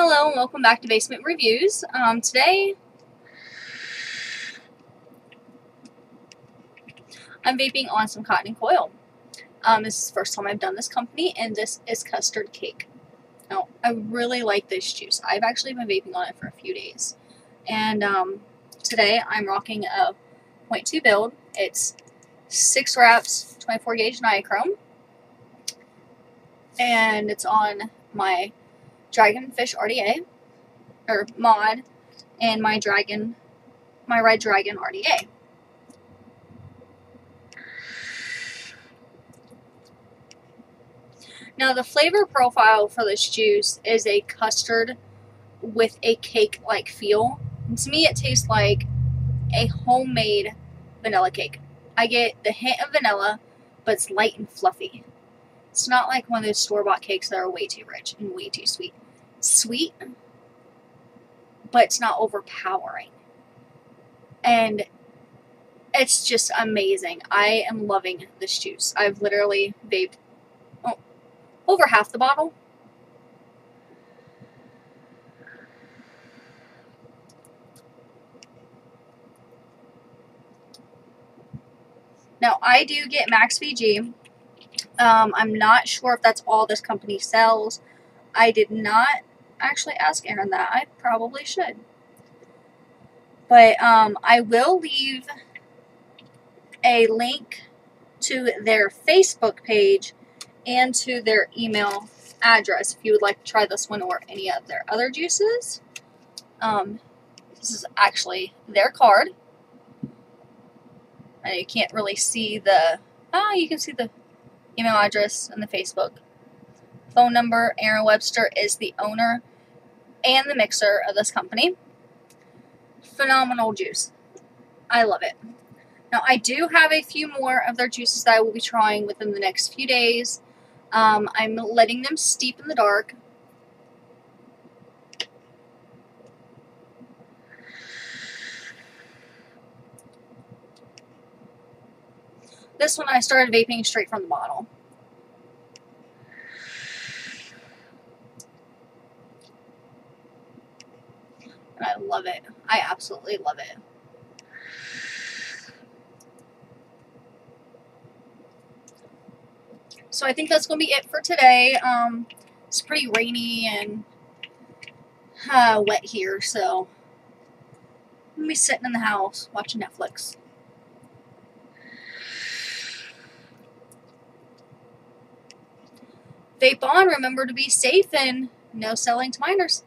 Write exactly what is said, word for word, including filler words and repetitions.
Hello and welcome back to Basement Reviews. Um, today I'm vaping on some Cotton and Coil. Um, this is the first time I've done this company, and this is Custard Cake. Now, I really like this juice. I've actually been vaping on it for a few days. And um, today I'm rocking a point two build. It's six wraps, twenty-four gauge Niachrome. And it's on my Dragonfish R D A, or mod, and my dragon, my Red Dragon R D A. Now the flavor profile for this juice is a custard with a cake-like feel. And to me it tastes like a homemade vanilla cake. I get the hint of vanilla, but it's light and fluffy. It's not like one of those store-bought cakes that are way too rich and way too sweet. Sweet, but it's not overpowering. And it's just amazing. I am loving this juice. I've literally vaped oh, over half the bottle. Now, I do get Max V G. Um, I'm not sure if that's all this company sells. I did not actually ask Aaron that. I probably should. But um, I will leave a link to their Facebook page and to their email address if you would like to try this one or any of their other juices. Um, this is actually their card. And you can't really see the... Oh, you can see the email address, and the Facebook. Phone number. Aaron Webster is the owner and the mixer of this company. Phenomenal juice. I love it. Now, I do have a few more of their juices that I will be trying within the next few days. Um, I'm letting them steep in the dark. This one I started vaping straight from the bottle. And I love it. I absolutely love it. So I think that's going to be it for today. Um, it's pretty rainy and uh, wet here, so I'm going to be sitting in the house watching Netflix. Vape on, remember to be safe and no selling to minors.